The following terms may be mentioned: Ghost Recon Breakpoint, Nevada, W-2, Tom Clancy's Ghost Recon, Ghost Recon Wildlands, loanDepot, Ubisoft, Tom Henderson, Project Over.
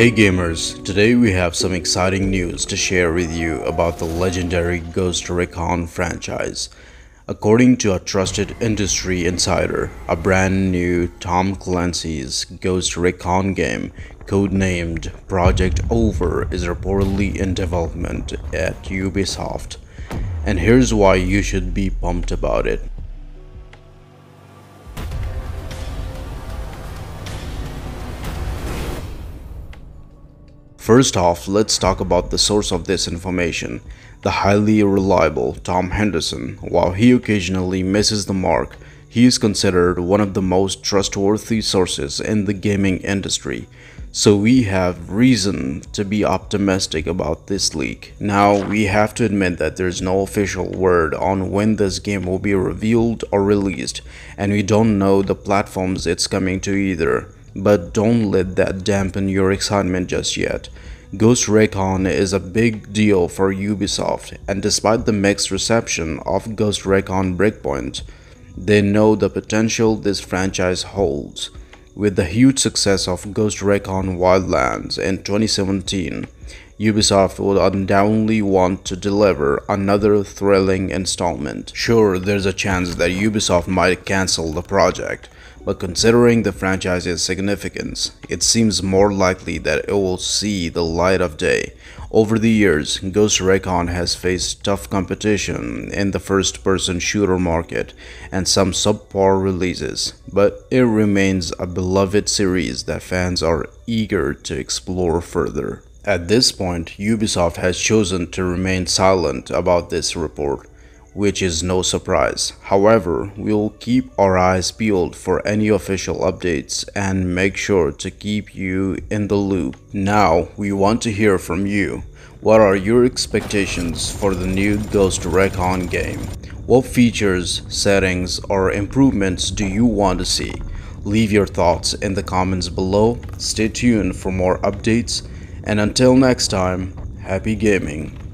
Hey gamers, today we have some exciting news to share with you about the legendary Ghost Recon franchise. According to a trusted industry insider, a brand new Tom Clancy's Ghost Recon game, codenamed Project Over, is reportedly in development at Ubisoft. And here's why you should be pumped about it. First off, let's talk about the source of this information. The highly reliable Tom Henderson, while he occasionally misses the mark, he is considered one of the most trustworthy sources in the gaming industry. So we have reason to be optimistic about this leak. Now, we have to admit that there's no official word on when this game will be revealed or released, and we don't know the platforms it's coming to either. But don't let that dampen your excitement just yet. Ghost Recon is a big deal for Ubisoft, and despite the mixed reception of Ghost Recon Breakpoint, they know the potential this franchise holds. With the huge success of Ghost Recon Wildlands in 2017, Ubisoft would undoubtedly want to deliver another thrilling installment. Sure, there's a chance that Ubisoft might cancel the project, but considering the franchise's significance, it seems more likely that it will see the light of day. Over the years, Ghost Recon has faced tough competition in the first-person shooter market and some subpar releases, but it remains a beloved series that fans are eager to explore further. At this point, Ubisoft has chosen to remain silent about this report, which is no surprise. However, we will keep our eyes peeled for any official updates and make sure to keep you in the loop. Now, we want to hear from you. What are your expectations for the new Ghost Recon game? What features, settings, or improvements do you want to see? Leave your thoughts in the comments below. Stay tuned for more updates. And until next time, happy gaming.